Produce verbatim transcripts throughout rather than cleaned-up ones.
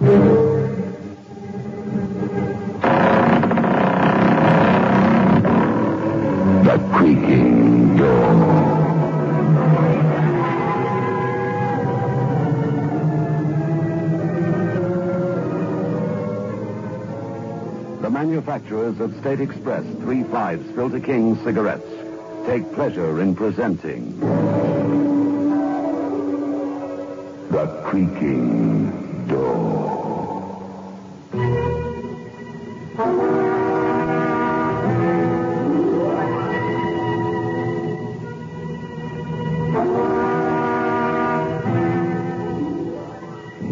The Creaking Door. The manufacturers of State Express Three Fives Filter King cigarettes take pleasure in presenting The Creaking Door.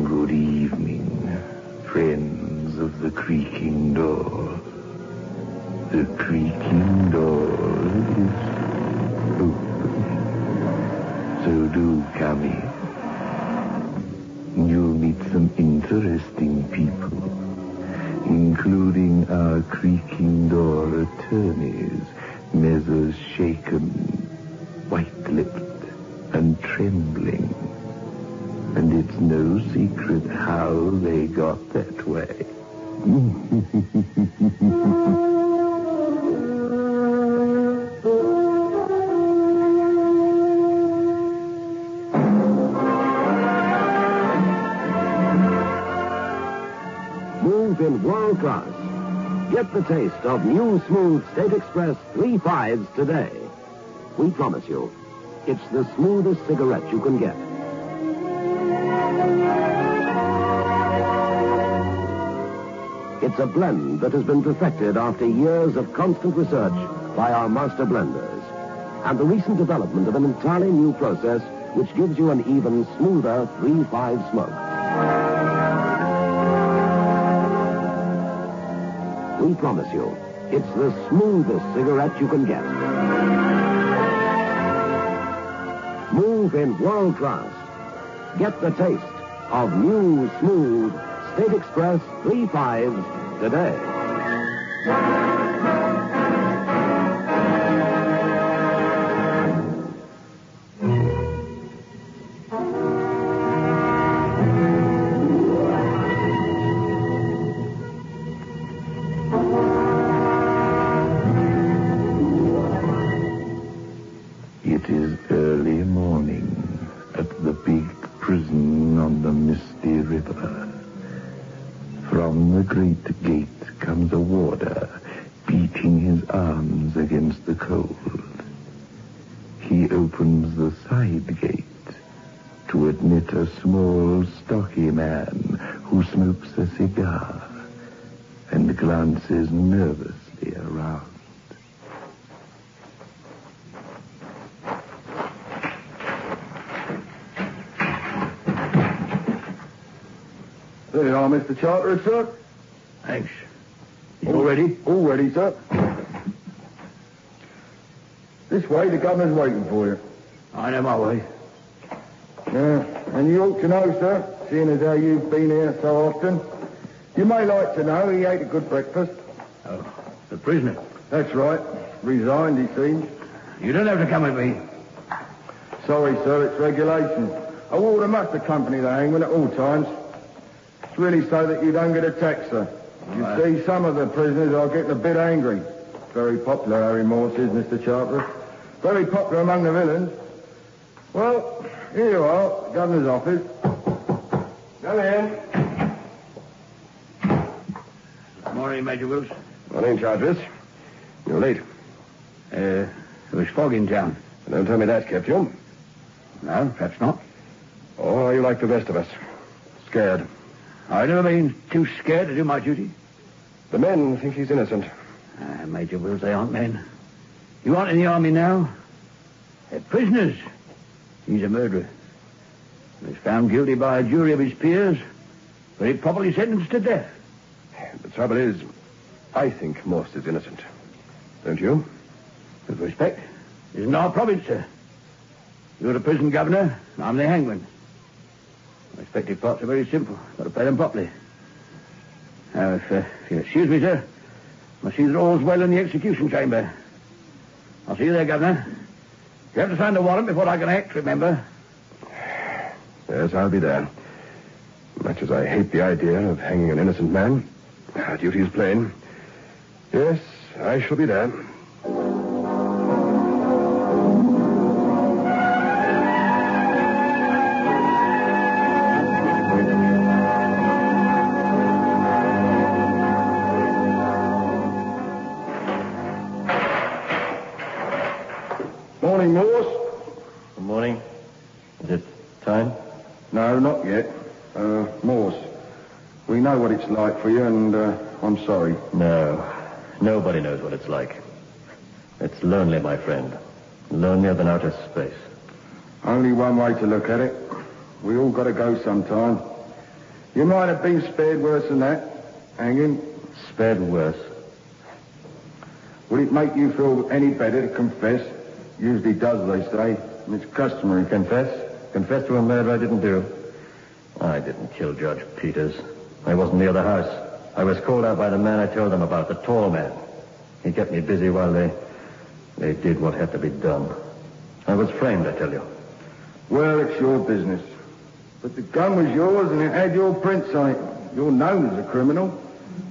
Good evening, friends of The Creaking Door. The creaking door is open, so do come in. You'll meet some interesting people, including our creaking door attorneys, Messrs Shaken, White-Lipped, and Trembling. And it's no secret how they got that way. In world class. Get the taste of new smooth State Express Three Fives today. We promise you, it's the smoothest cigarette you can get. It's a blend that has been perfected after years of constant research by our master blenders, and the recent development of an entirely new process which gives you an even smoother Three Five smoke. We promise you, it's the smoothest cigarette you can get. Move in world class. Get the taste of new, smooth State Express Three Fives today. It is early morning at the big prison on the Misty River. From the great gate comes a warder, beating his arms against the cold. He opens the side gate to admit a small, stocky man who smokes a cigar and glances nervously around. There you are, Mister Charterer, sir. Thanks. You all ready? All ready, sir. This way, the governor's waiting for you. I know my way. Yeah, and you ought to know, sir, seeing as how you've been here so often. You may like to know he ate a good breakfast. Oh, the prisoner? That's right. Resigned, he seems. You don't have to come with me. Sorry, sir, it's regulation. A warder must accompany the hangman at all times. Really so that you don't get attacked, sir. You right. See, some of the prisoners are getting a bit angry. Very popular, Harry Morse is, Mister Charterer. Very popular among the villains. Well, here you are, governor's office. Come in. Good morning, Major Wilson. Morning, Charterer. You're late. Uh, there was fog in town. Don't tell me that kept you. No, perhaps not. Or are you like the rest of us? Scared. I don't mean too scared to do my duty. The men think he's innocent. Ah, Major Wills, they aren't men. You aren't in the army now. They're prisoners. He's a murderer. He was found guilty by a jury of his peers, very properly sentenced to death. The trouble is, I think Morse is innocent. Don't you? With respect, it isn't our province, sir. You're the prison governor, and I'm the hangman. My respective parts are very simple. Got to play them properly. Now, if, uh, if you excuse me, sir, I see that all's well in the execution chamber. I'll see you there, Governor. You have to sign the warrant before I can act, remember? Yes, I'll be there. much as I hate the idea of hanging an innocent man, our duty is plain. Yes, I shall be there. Morning, Morse. Good morning. Is it time? No, not yet. Uh, Morse, we know what it's like for you, and uh, I'm sorry. No, nobody knows what it's like. It's lonely, my friend. Lonelier than outer space. Only one way to look at it. We all got to go sometime. You might have been spared worse than that, hanging. Spared worse? Would it make you feel any better to confess? Usually does, they say. It's customary. Confess? Confess to a murder I didn't do. I didn't kill Judge Peters. I wasn't near the house. I was called out by the man I told them about, the tall man. He kept me busy while they... they did what had to be done. I was framed, I tell you. Well, it's your business. But the gun was yours and it had your prints on it. You're known as a criminal.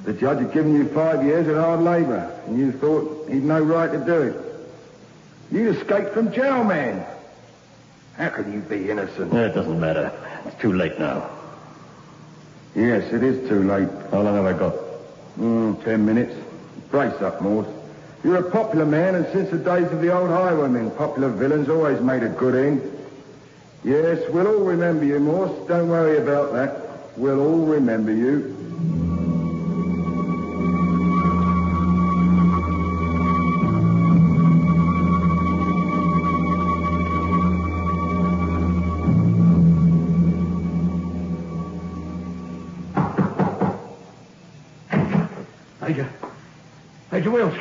The judge had given you five years at hard labor, and you thought he'd no right to do it. You escaped from jail, man. How can you be innocent? It doesn't matter. It's too late now. Yes, it is too late. How long have I got? Mm, ten minutes. Brace up, Morse. You're a popular man, and since the days of the old highwaymen, popular villains always made a good end. Yes, we'll all remember you, Morse. Don't worry about that. We'll all remember you. Major Wills.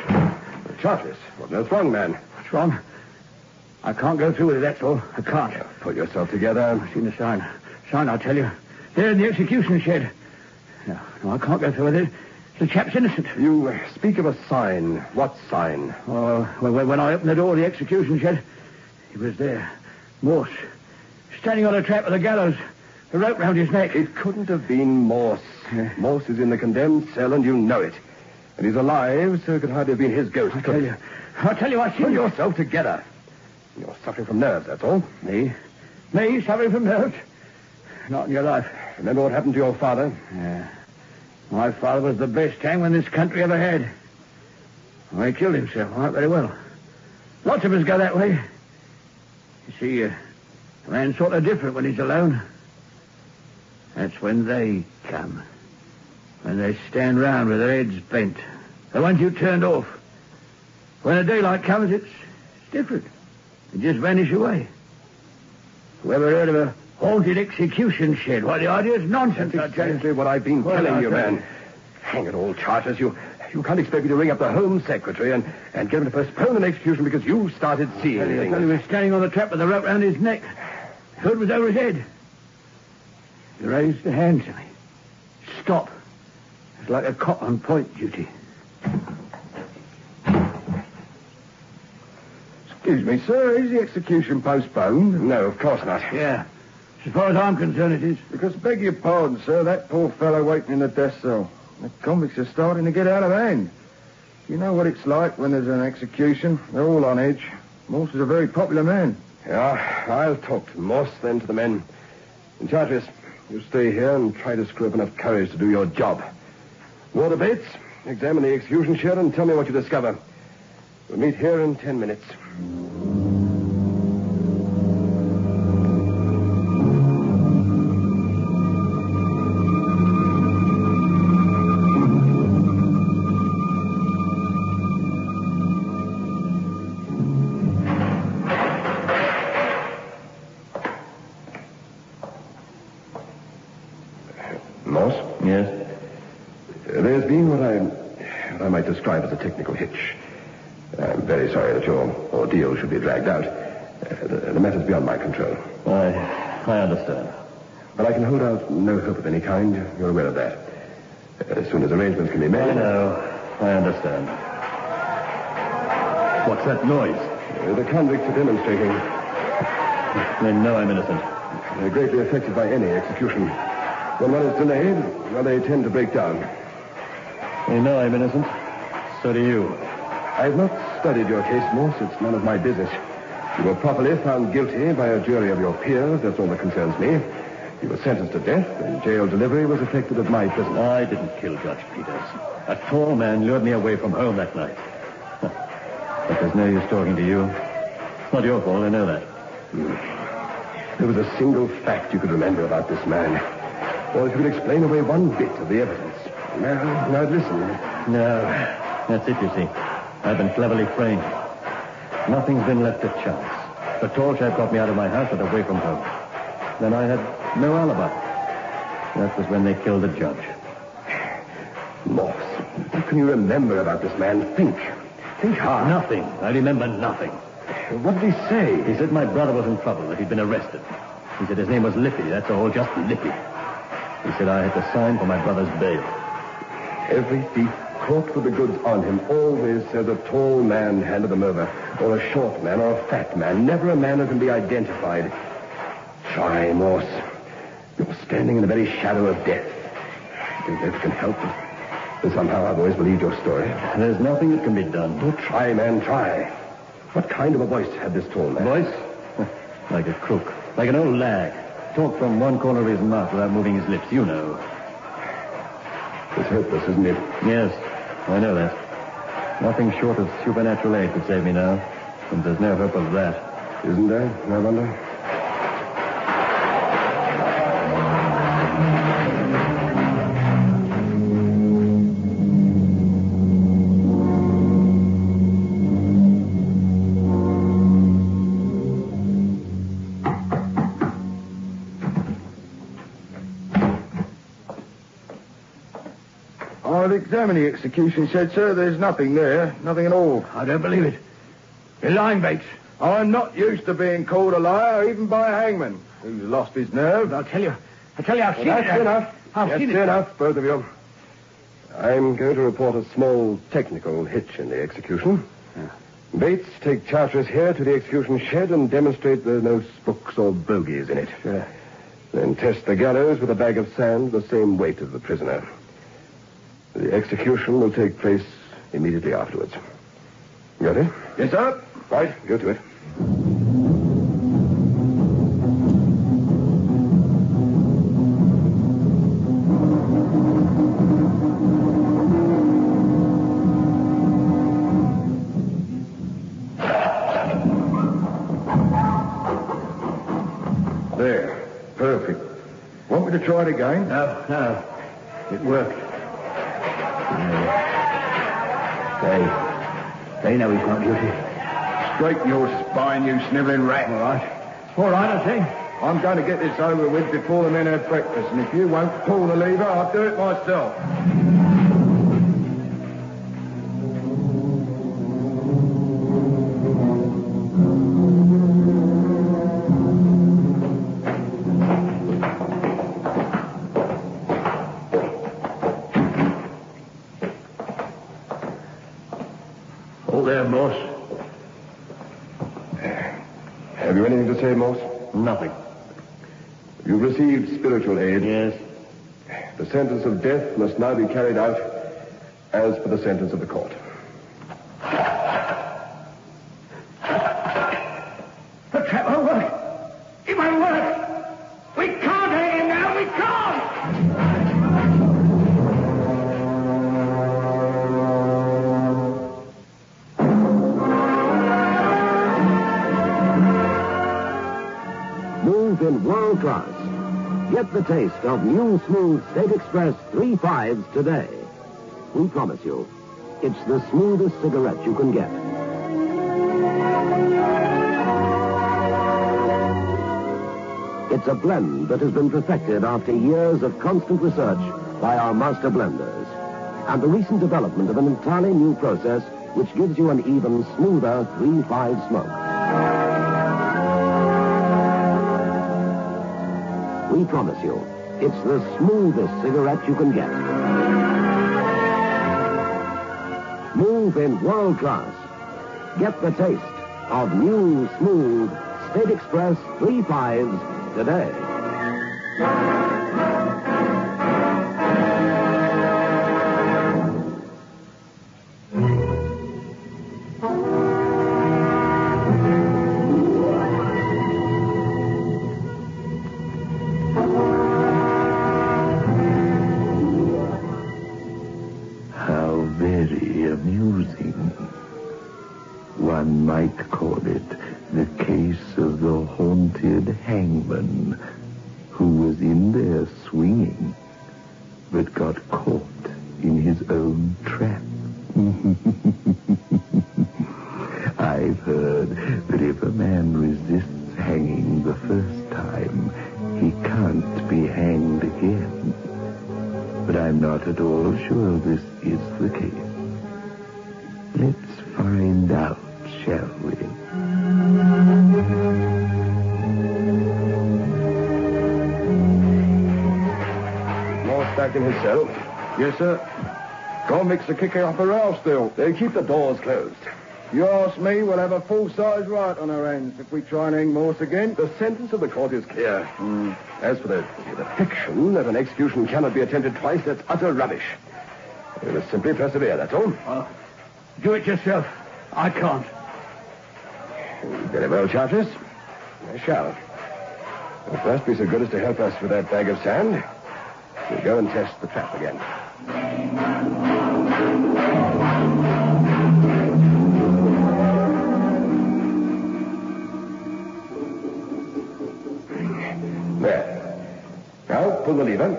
The charges? Well, no, what's wrong, man? What's wrong? I can't go through with it, that's all. I can't. Yeah, pull yourself together. I've seen the sign. Sign, I'll tell you. There in the execution shed. No, no, I can't go through with it. The chap's innocent. You uh, speak of a sign. What sign? Oh, well, when I opened the door of the execution shed, he was there. Morse. Standing on a trap at the gallows. A rope round his neck. It couldn't have been Morse. Yeah. Morse is in the condemned cell, and you know it. And he's alive, so it could hardly have been his ghost. I tell you, I tell you, I see. Pull yourself together. You're suffering from nerves, that's all. Me? Me suffering from nerves? Not in your life. Remember what happened to your father? Yeah. My father was the best hangman this country ever had. Well, he killed himself, all right, very well. Lots of us go that way. You see, uh, a man's sort of different when he's alone. That's when they come. When they stand round with their heads bent. The ones you turned off. When the daylight comes, it's different. They just vanish away. Whoever heard of a haunted execution shed? Why, the idea is nonsense. That's exactly what I've been well, telling you, man. Hang it all, Charters. You you can't expect me to ring up the Home Secretary and, and get him to postpone an execution because you started seeing things. He was standing on the trap with the rope round his neck. The hood was over his head. He raised a hand to me. Stop. It's like a cop on point duty. Excuse me, sir, is the execution postponed? No, of course not. Yeah. As far as I'm concerned, it is. Because, beg your pardon, sir, that poor fellow waiting in the death cell. The convicts are starting to get out of hand. You know what it's like when there's an execution. They're all on edge. Morse is a very popular man. Yeah, I'll talk to Morse, then to the men. And Charters, you stay here and try to screw up enough courage to do your job. More debates. Examine the execution shed and tell me what you discover. We'll meet here in ten minutes. Moss? Yes? There's been what I, what I might describe as a technical hitch. I'm very sorry that your ordeal should be dragged out. Uh, the, the matter's beyond my control. I, I understand. But I can hold out no hope of any kind. You're aware of that. As soon as arrangements can be made... I know. I understand. What's that noise? Uh, the convicts are demonstrating. They know I'm innocent. They're greatly affected by any execution. When one has been ahead, well, they tend to break down. You know I'm innocent. So do you. I've not studied your case, Morse. It's none of my business. You were properly found guilty by a jury of your peers. That's all that concerns me. You were sentenced to death, and jail delivery was effected at my prison. I didn't kill Judge Peters. A tall man lured me away from home that night. But there's no use talking to you. It's not your fault, I know that. Mm. There was a single fact you could remember about this man. Or if you could explain away one bit of the evidence. Now, now listen. No, that's it, you see. I've been cleverly framed. Nothing's been left to chance. The tall chap got me out of my house and away from home. Then I had no alibi. That was when they killed the judge. Morse, what can you remember about this man? Think. Think hard. Nothing. I remember nothing. What did he say? He said my brother was in trouble, that he'd been arrested. He said his name was Liffy, that's all, just Liffy. He said I had to sign for my brother's bail. Every thief caught with the goods on him always says a tall man handed them over, or a short man, or a fat man. Never a man who can be identified. Try, Morse. You're standing in the very shadow of death. I think that can help you. But somehow I've always believed your story. There's nothing that can be done. Don't try, man, try. What kind of a voice had this tall man? Voice? Like a crook. Like an old lag. Talked from one corner of his mouth without moving his lips, you know. It's hopeless, isn't it? Yes, I know that. Nothing short of supernatural aid could save me now. And there's no hope of that. Isn't there? No wonder. Examine the execution shed, sir. There's nothing there. Nothing at all. I don't believe it. You're lying, Bates. I'm not used to being called a liar, even by a hangman who's lost his nerve. I'll tell you. I'll tell you I've well, seen that's it. That's enough. I've that's seen enough, it. enough, both of you. I'm going to report a small technical hitch in the execution. Yeah. Bates, take Charteris here to the execution shed and demonstrate there are no spooks or bogies in it. Sure. Then test the gallows with a bag of sand the same weight as the prisoner. The execution will take place immediately afterwards. Got it? Yes, sir. Right, go to it. There. Perfect. Want me to try it again? No, no. It worked. They, they know he's not guilty. Straighten your spine, you sniveling rat. All right. All right, I think. I'm going to get this over with before the men have breakfast, and if you won't pull the lever, I'll do it myself. Nothing. You've received spiritual aid. Yes. The sentence of death must now be carried out as per the sentence of the court. The trap won't work. It won't work. We can't hang him now. We can't. In world class. Get the taste of new smooth State Express Three Fives today. We promise you, it's the smoothest cigarette you can get. It's a blend that has been perfected after years of constant research by our master blenders, and the recent development of an entirely new process which gives you an even smoother Three Five smoke. We promise you, it's the smoothest cigarette you can get. Move in world class. Get the taste of new, smooth State Express Three Fives today. dead hangman who was in there swinging but got caught in his own trap. I've heard that if a man resists hanging the first time, he can't be hanged again. But I'm not at all sure this is the case. Let's find out, shall we? Law's back in his cell. Yes, sir. Convicts are kicking off a row still. They keep the doors closed. You ask me, we'll have a full-size riot on our hands if we try and hang Morse again. The sentence of the court is clear. Mm. As for the, the fiction that an execution cannot be attempted twice, that's utter rubbish. We must simply persevere, that's all. Uh, do it yourself. I can't. Very well, Chartres. I shall. But first, be so good as to help us with that bag of sand. We'll go and test the trap again. There. Now, pull the lever.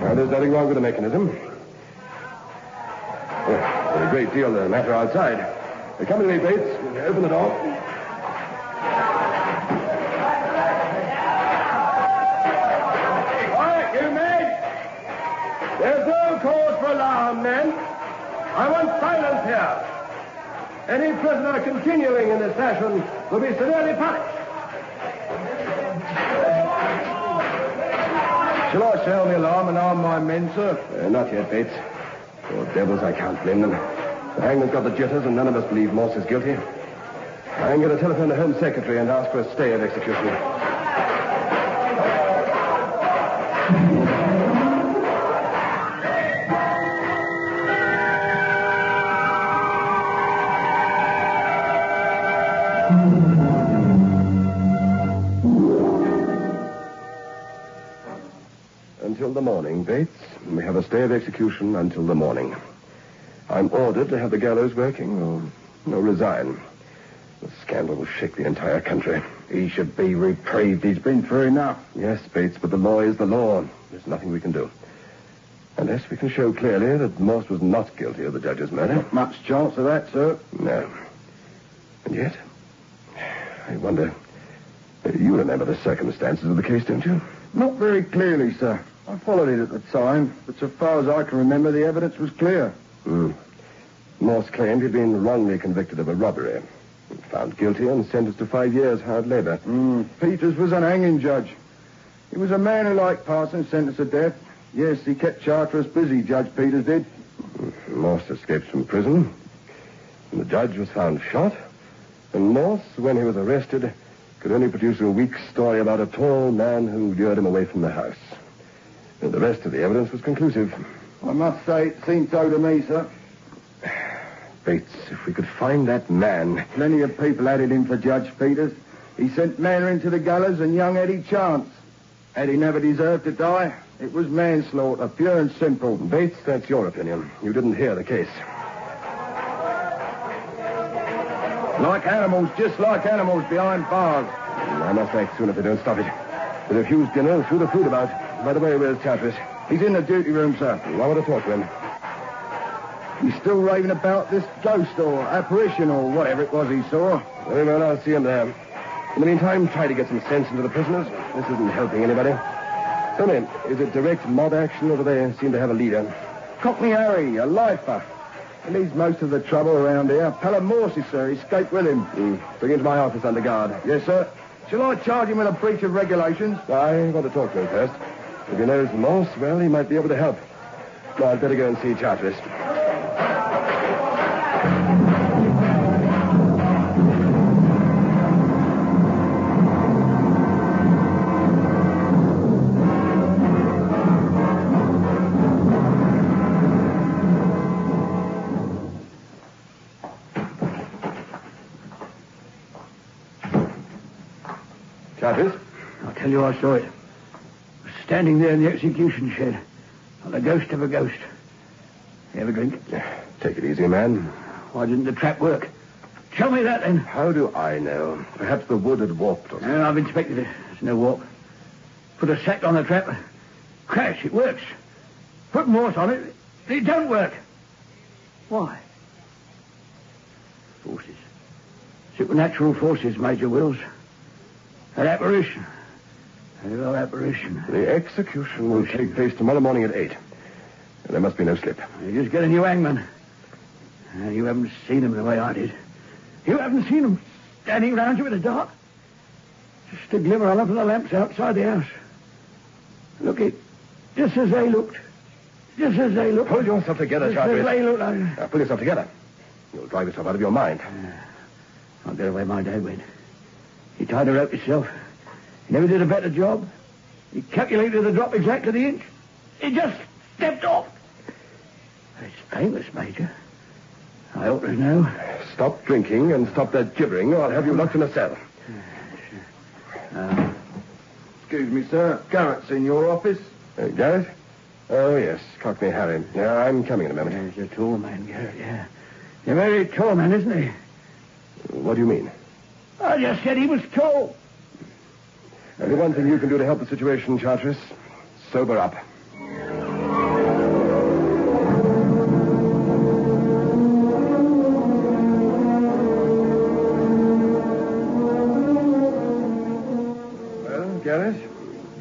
Now, there's nothing wrong with the mechanism. There's a great deal of the matter outside. Come with me, Bates. Open the door. Quiet, you men! There's no cause for alarm, men. I want silence here. Any prisoner continuing in this fashion will be severely punished. Shall I sound the alarm and arm my men, sir? Uh, not yet, Bates. Poor devils, I can't blame them. The hangman's got the jitters, and none of us believe Morse is guilty. I'm going to telephone the Home Secretary and ask for a stay of execution. Until the morning, Bates. We have a stay of execution until the morning. I'm ordered to have the gallows working or, or resign. The scandal will shake the entire country. He should be reprieved. He's been through enough. Yes, Bates, but the law is the law. There's nothing we can do. Unless we can show clearly that Morse was not guilty of the judge's murder. Not much chance of that, sir. No. And yet, I wonder... You remember the circumstances of the case, don't you? Not very clearly, sir. I followed it at the time, but so far as I can remember, the evidence was clear. Mm. Morse claimed he'd been wrongly convicted of a robbery. Found guilty and sentenced to five years hard labor. Mm. Peters was an hanging judge. He was a man who liked passing sentence to death. Yes, he kept Chartres busy, Judge Peters did. Mm. Morse escaped from prison. And the judge was found shot. And Morse, when he was arrested, could only produce a weak story about a tall man who lured him away from the house. And the rest of the evidence was conclusive. I must say, it seemed so to me, sir. Bates, if we could find that man... Plenty of people added in for Judge Peters. He sent Manor into the gallows and young Eddie Chance. Eddie never deserved to die. It was manslaughter, pure and simple. Bates, that's your opinion. You didn't hear the case. Like animals, just like animals behind bars. I must act soon if they don't stop it. They refused dinner and threw the food about. By the way, where's Chartres? He's in the duty room, sir. I want to talk to him. He's still raving about this ghost or apparition or whatever it was he saw. Very well, I'll see him there. In the meantime, try to get some sense into the prisoners. This isn't helping anybody. Tell me, is it direct mob action or do they seem to have a leader? Cockney Harry, a lifer. He leaves most of the trouble around here. Pelham Morse, sir. He escaped with him. Mm. Bring him to my office under guard. Yes, sir. Shall I charge him with a breach of regulations? I want to talk to him first. If he knows Morse, well, he might be able to help. Well, I'd better go and see Chartres. Chartres? I'll tell you I saw it. Standing there in the execution shed. Like the ghost of a ghost. You have a drink? Take it easy, man. Why didn't the trap work? Tell me that, then. How do I know? Perhaps the wood had warped on it. No, I've inspected it. There's no warp. Put a sack on the trap. Crash, it works. Put morse on it. It don't work. Why? Forces. Supernatural forces, Major Wills. An apparition. A little apparition. The execution will take place tomorrow morning at eight. There must be no slip. You just get a new hangman. Uh, you haven't seen him the way I did. You haven't seen him standing round you in the dark. Just a glimmer on up of the lamps outside the house. Look it. Just as they looked. Just as they looked. Hold yourself together, Charlie. Just as they looked. I... Now, pull yourself together. You'll drive yourself out of your mind. Uh, I'll get away my dad went. He tied a rope himself. He never did a better job. He calculated the drop exact to the inch. He just stepped off. It's painless, Major. I ought to know. Stop drinking and stop that gibbering, or I'll have you locked in a cell. Uh, Excuse me, sir. Garrett's in your office. Uh, Garrett? Oh, yes. Cockney Harry. Yeah, I'm coming in a moment. He's a tall man, Garrett, yeah. He's a very tall man, isn't he? What do you mean? I just said he was tall. Now, the one thing you can do to help the situation, Charteris, sober up.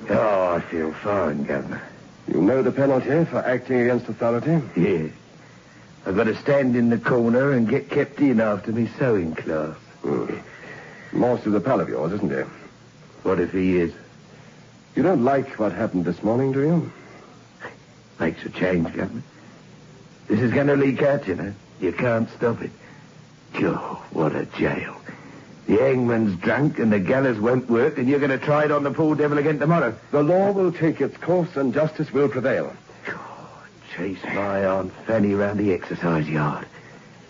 Oh, I feel fine, Governor. You know the penalty for acting against authority? Yes. I've got to stand in the corner and get kept in after me sewing class. Mm. Morse is a pal of yours, isn't he? What if he is? You don't like what happened this morning, do you? Makes a change, Governor. This is going to leak out, you know. You can't stop it. Oh, what a jail. The hangman's drunk and the gallows won't work, and you're going to try it on the poor devil again tomorrow. The law will take its course and justice will prevail. Oh, chase my Aunt Fanny round the exercise yard.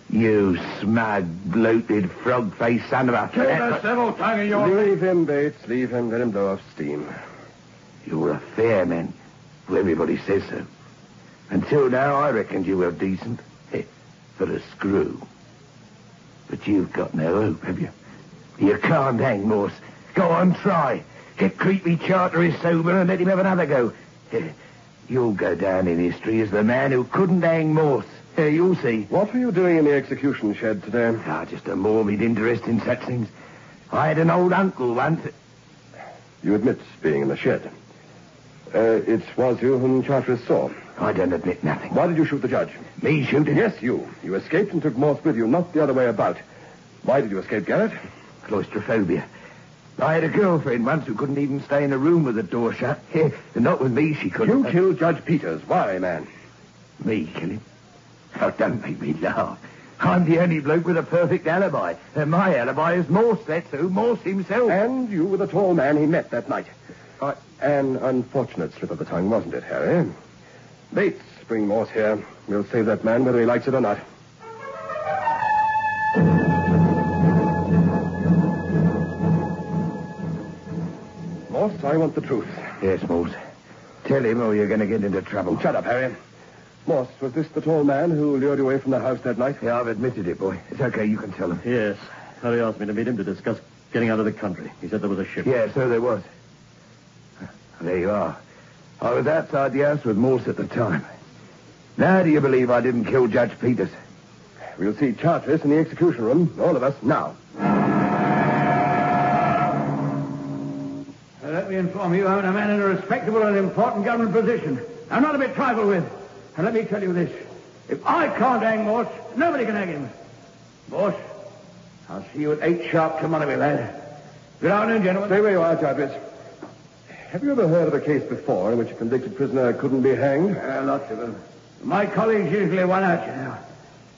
You smug, bloated, frog-faced son of a... Kill the devil, tongue of yours! Leave him, Bates. Leave him. Let him blow off steam. You're a fair man. Well, everybody says so. Until now, I reckoned you were decent. For a screw. But you've got no hope, have you? You can't hang Morse. Go on, try. Get creepy Charteris sober and let him have another go. You'll go down in history as the man who couldn't hang Morse. You'll see. What were you doing in the execution shed today? Ah, just a morbid interest in such things. I had an old uncle once. You admit being in the shed. Uh, it was you whom Charteris saw. I don't admit nothing. Why did you shoot the judge? Me shooting? Yes, you. You escaped and took Morse with you, not the other way about. Why did you escape, Garrett? Claustrophobia. I had a girlfriend once who couldn't even stay in a room with the door shut. And not with me, she couldn't. You uh, killed Judge Peters. Why, man? Me kill him? Oh, don't make me laugh. I'm the only bloke with a perfect alibi. And my alibi is Morse, that's who. Morse himself. And you were the tall man he met that night. Uh, an unfortunate slip of the tongue, wasn't it, Harry? Bates, bring Morse here. We'll save that man whether he likes it or not. I want the truth. Yes, Morse. Tell him or you're going to get into trouble. Shut up, Harry. Morse, was this the tall man who lured you away from the house that night? Yeah, I've admitted it, boy. It's okay, you can tell him. Yes. Harry asked me to meet him to discuss getting out of the country. He said there was a ship. Yeah, so there was. There you are. I was outside the house with Morse at the time. Now do you believe I didn't kill Judge Peters? We'll see Charteris in the execution room, all of us, now. Let me inform you, I'm a man in a respectable and important government position. I'm not a bit trifled with. And let me tell you this. If I can't hang Morse, nobody can hang him. Morse, I'll see you at eight sharp tomorrow, my lad. Good afternoon, gentlemen. Stay where you are, Jarvis. Have you ever heard of a case before in which a convicted prisoner couldn't be hanged? Uh, lots of them. My colleagues usually won out, you know.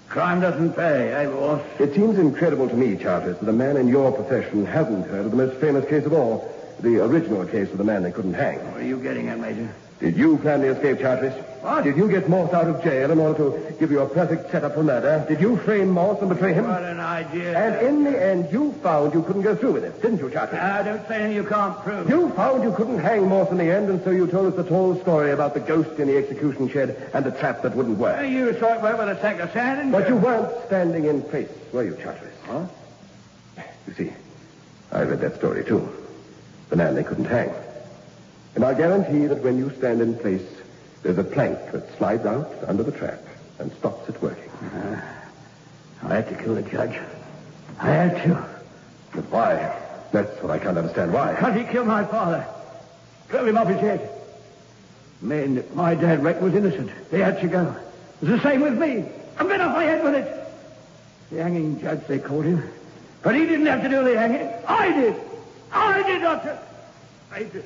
Crime doesn't pay, eh, Morse? It seems incredible to me, Charteris, that a man in your profession hasn't heard of the most famous case of all. The original case of the man they couldn't hang. What are you getting at, Major? Did you plan the escape, Charteris? Ah, did you get Morse out of jail in order to give you a perfect setup for murder? Did you frame Morse and betray him? What an idea. And in the end, you found you couldn't go through with it, didn't you, Charteris? Ah, don't say anything you can't prove. You found you couldn't hang Morse in the end, and so you told us the tall story about the ghost in the execution shed and the trap that wouldn't work. Well, you saw it work with a sack of sand, didn't you? But you weren't standing in place, were you, Charteris? Huh? You see, I read that story, too. The man they couldn't hang. And I guarantee that when you stand in place, there's a plank that slides out under the trap and stops it working. Uh, I'll have to kill the judge. I have to. But why? That's what I can't understand. Why? Because he killed my father. Drove him off his head. Men that my dad wrecked was innocent. They had to go. It was the same with me. I've been off my head with it. The hanging judge, they called him. But he didn't have to do the hanging. I did. I did, Doctor. I did.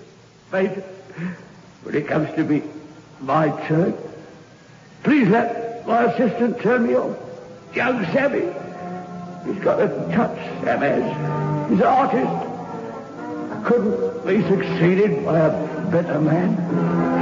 But when it comes to me, my turn, please let my assistant turn me on. Young Sammy. He's got a touch, Sam has. He's an artist. Couldn't be succeeded by a better man.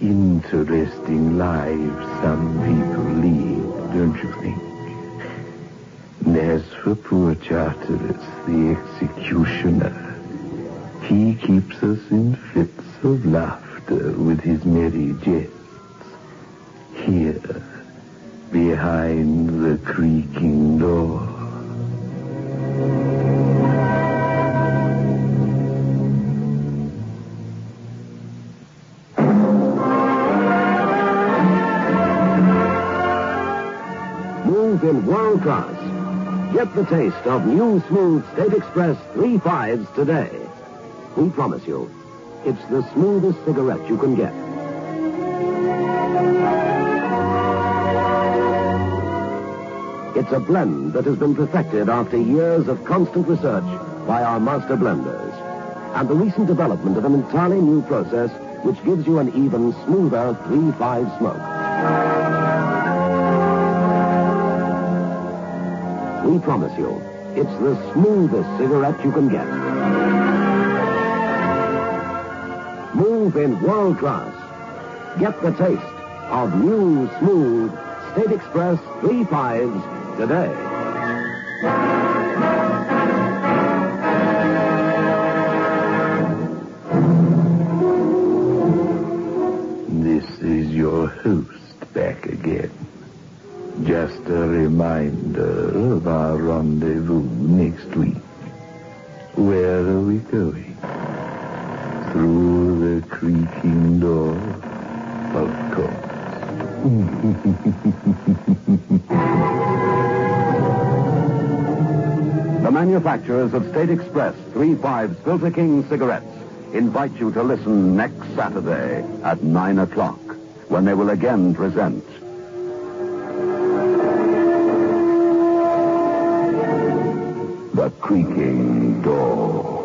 Interesting lives some people lead, don't you think? And as for poor Charteris, the executioner, he keeps us in fits of laughter with his merry jests. Here, behind the creaking door. In world class. Get the taste of new smooth State Express Three Fives today. We promise you, it's the smoothest cigarette you can get. It's a blend that has been perfected after years of constant research by our master blenders, and the recent development of an entirely new process which gives you an even smoother Three Five smoke. We promise you, it's the smoothest cigarette you can get. Move in world class. Get the taste of new, smooth State Express Three Fives today. This is your host back again. Just a reminder of our rendezvous next week. Where are we going? Through the creaking door, of course. The manufacturers of State Express Three Fives Filter King cigarettes invite you to listen next Saturday at nine o'clock, when they will again present The Creaking Door.